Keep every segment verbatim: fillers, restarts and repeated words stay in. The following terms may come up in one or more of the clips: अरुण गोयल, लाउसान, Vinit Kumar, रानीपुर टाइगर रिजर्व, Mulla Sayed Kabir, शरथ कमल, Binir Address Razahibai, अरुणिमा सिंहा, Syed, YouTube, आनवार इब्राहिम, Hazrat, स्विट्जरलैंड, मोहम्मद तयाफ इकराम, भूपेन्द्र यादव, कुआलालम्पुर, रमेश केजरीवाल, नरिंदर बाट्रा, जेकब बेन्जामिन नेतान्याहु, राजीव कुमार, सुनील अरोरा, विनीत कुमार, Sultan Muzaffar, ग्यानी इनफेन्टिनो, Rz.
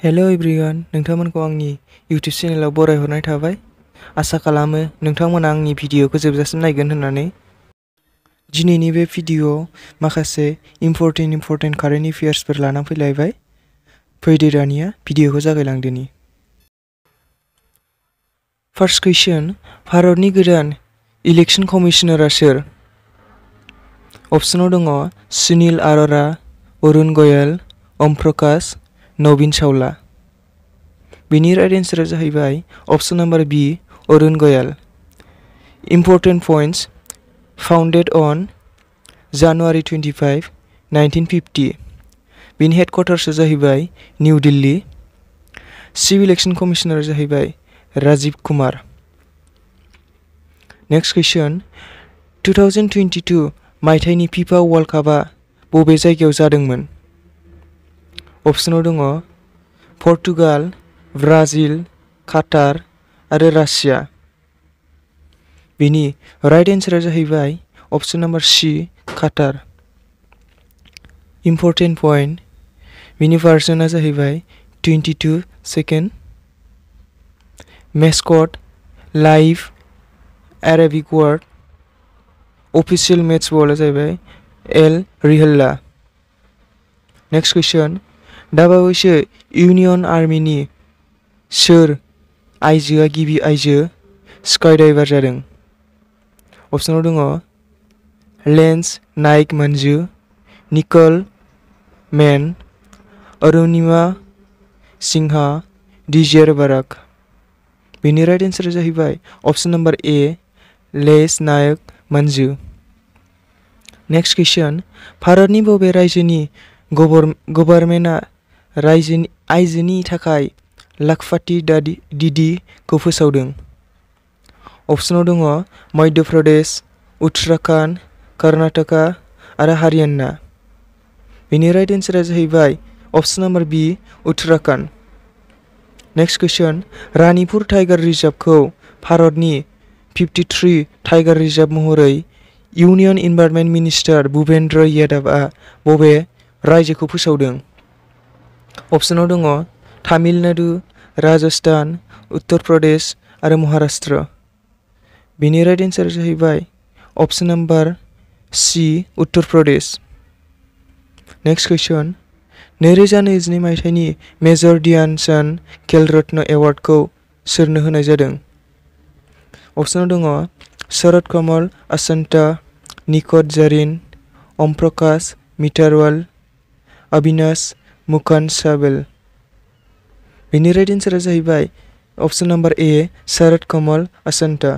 Hello everyone नोंथांमोनखौ आंनि YouTube चेनेलाव बराय हरनाय थाबाय आसा खालामो नोंथांमोना आंनि भिडियोखौ जोबजासिम नायगोन होननानै दिनैनि बे भिडियोआव माखासे इम्पोर्टेन्ट इम्पोर्टेन्ट कारेन्ट अफेयार्सफोर लाना फैलायबाय फैदो दानिया भिडियोखौ जागायलांदोनि फर्स्ट क्वेश्चन भारतनि गोदान इलेक्शन कमिशनारा सोर अप्शनाव दङ सुनील अरोरा अरुण गोयल Omprakash नोबिन शाउला बिनिर address रजाहिबाई option number B अरुण गोयल important points founded on January पच्चीस नाइनटीन फिफ्टी बिनि हेडक्वार्टर्स जाहैबाय new Delhi civil election commissioner जाहैबाय राजीव कुमार next question two thousand twenty to मायथाइनि फीफा वर्ल्ड कपआ बबे जायगायाव जादोंमोन ऑप्शन दङ पोर्तुगाल ब्राजिल कतार आरो रासिया बिनि राइट आन्सरा जाहैबाय ऑप्शन नंबर सी कतार इम्पोर्टेन्ट पॉइंट बिनि पार्सना जाहैबाय बाइस second mascot La'eeb Arabic word official match ball जाहैबाय एल रिहल्ला नेक्स्ट क्वेश्चन दाबावैसो यूनियन आर्मीनि सोर आइजोआ गिबि आइजो स्काई डाइभार जादों ऑप्शनाव दङ lance Naik Manju Nicol man अरुणिमा सिंहा डिजेर बराक बिनि राइट आन्सरा जाहैबाय option number A lance Naik Manju next question भारतनि बबे राज्योनि गभर्नमेन्टआ राज्योनि आइजोनि थाखाय लाखपति दीदी खौ फोसावदों ऑप्शनाव दङ मध्य प्रदेश उत्तराखंड कर्नाटक आरो हरियाणा बिनि राइट आन्सरा जाहैबाय option number B Uttarakhand next question Ranipur tiger रिजर्वखौ भारतनि फिफ्टी थ्री टाइगर रिजर्व महरै यूनियन एनवायरनमेन्ट मिनिस्टार भूपेन्द्र यादवआ बबे राज्योखौ फोसावदों ऑप्शनाव दङ तामिलनाडु राजस्थान उत्तर प्रदेश आरो महाराष्ट्र बिनि राइट आन्सरा जाहैबाय option number C Uttar Pradesh next question two thousand twenty मायथाइनि मेजर ध्यान चंद खेल रत्ना एवार्डखौ सोरनो होनाय जादों ऑप्शनाव दङ शरथ कमल अचंता निखोद जारीन ओमप्रकाश मिट्टालवाल अभिनास मुखान साबेल बिनि राइट आन्सरा जाहैबाय option number A शरथ कमल Achanta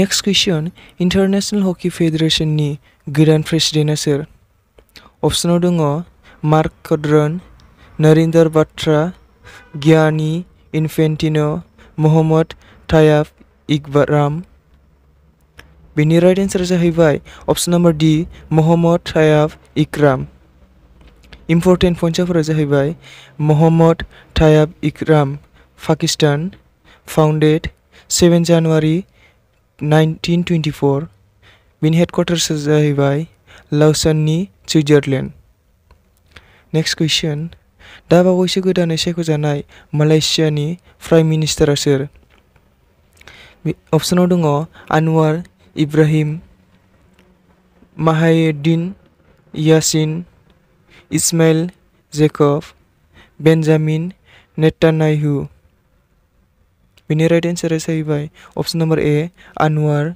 next question international hockey फेडरेशननि गोदान प्रेसिडेन्टआ सोर ऑप्शनाव दङ Marc Coudron नरिंदर बाट्रा ग्यानी इनफेन्टिनो मोहम्मद तयाफ इकराम बिनि राइट आन्सरा जाहैबाय option number D मोहम्मद तयाफ इकराम important पॉइंट्सफोरा जाहैबाय मोहम्मद तयाफ इकराम Pakistan founded seven January nineteen twenty four बिनि हेडक्वार्टर्स जाहैबाय लाउसाननि स्विट्जरलैंड नेक्स्ट क्वेश्चन दाबावैसो गोदानै सायख'जानाय मालयेशियानि प्राइम मिनिस्टारा सोर ऑप्शनाव दङ आनवार इब्राहिम Muhyiddin Yassin Ismail जेकब बेन्जामिन नेतान्याहु बिनि राइट आन्सरा जाहैबाय option number A आनवार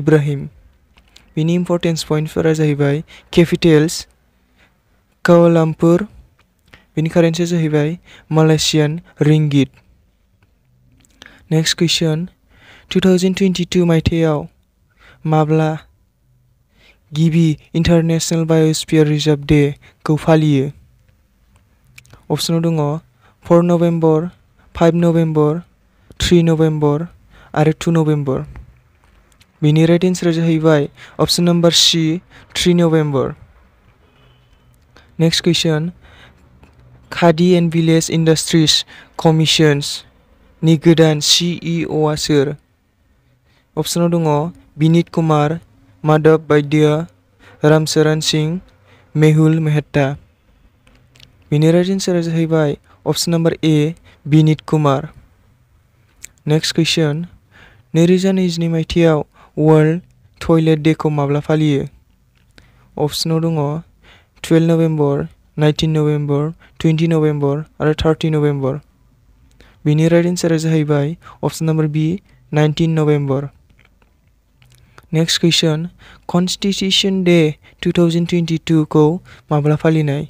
इब्राहिम बिनि इम्पोर्टेन्स पॉइंट्सफोरा जाहैबाय कैपिटल्स कुआलालम्पुर बिनि कारेन्सिया जाहैबाय Malaysian ringgit next question two thousand twenty two मायथाइयाव माब्ला गिबि इंटरनेशनल बायोस्फीयर रिजर्व डे खौ फालियो ऑप्शनाव दङ four November five November three November आरो टू नभेम्बर बिनि राइट आन्सरा जाहैबाय option number C three November next question Khadi and village industries commission's नि गोदान सीईओ आ सोर ऑप्शनाव दङ विनीत कुमार माधव वैद्य Ramcharan Singh Mehul Mehta Binir Address Razahibai. Option number A, Vinit Kumar. Next question. नैरोजा नैजिनै मायथाइयाव वर्ल्ड टॉयलेट डे को माब्ला फालियो? ऑप्शनआव दङ बारो नभेम्बर, जिदाइन नभेम्बर, नैजि नभेम्बर आरो थामजि नभेम्बर. बिनि राइट आन्सारा जाहैबाय ऑप्शन नंबर बी, उन्नाइस November. Next question. Constitution day two thousand twenty two को माब्ला फालिनाय?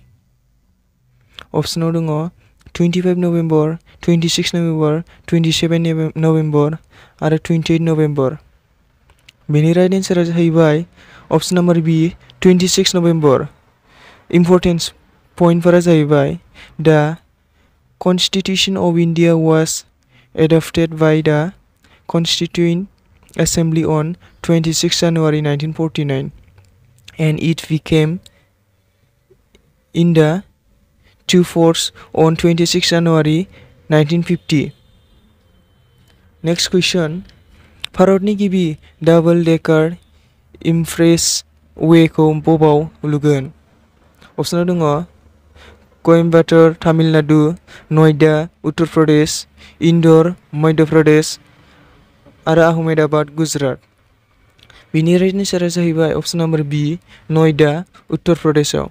ऑप्शनआव दङ पच्चिस नभेम्बर, छब्बिस नभेम्बर, सत्ताइस नभेम्बर आरो अट्ठाइस नभेम्बर. बेनि राइट आन्सारा जाहैबाय ऑप्शन नंबर बी, छब्बिस नभेम्बर. इम्पोर्टेन्स पॉइंटफोरा जाहैबाय the constitution of India was adopted by the constituent assembly on twenty six January nineteen forty nine and it became in the two fourths on twenty-sixth January nineteen fifty. Next question. भारतनि गिबि double decker express way को बबाव लुगोन? ऑप्शनआव दङ कोयम्बटूर तामिलनाडु, नयडा उत्तर प्रदेश, इंदौर मध्य प्रदेश आरो आहमेदाबाद गुजरात. बिनि right आन्सारा जाहैबाय option number B, Noida Uttar प्रदेशआव.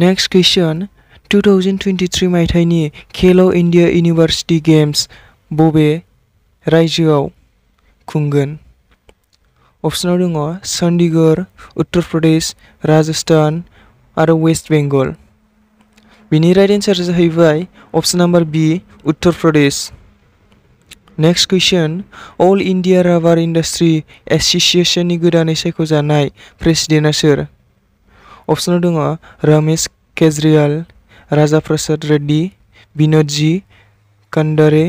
Next question. Two thousand twenty three मायथाइनि खेलो इंडिया यूनिवर्सिटी गेम्स बबे राज्योआव खुंगोन? ऑप्शनआव दङ चंडीगढ़, उत्तर प्रदेश, राजस्थान आरो वेस्ट बेंगल. बिनि राइट आन्सारा जाहैबाय option number B, Uttar Pradesh. Next question. All India rubber industry एसोसिएशननि गोदानै सायख'जानाय प्रेसिडेन्टआ सोर? ऑप्शनआव दङ रमेश केजरीवाल, राजा प्रसाद रेड्डी, विनोदजी कंडारे,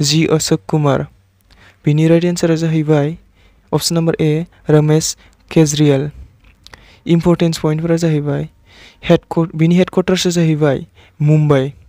जी अशोक कुमार. बिनि राइट आन्सारा जाहैबाय option number A, रमेश केजरीवाल. Importance पॉइंटफोरा जाहैबाय हेड बिनि हेडक्वार्टार्सआ जाहैबाय मुम्बाइ.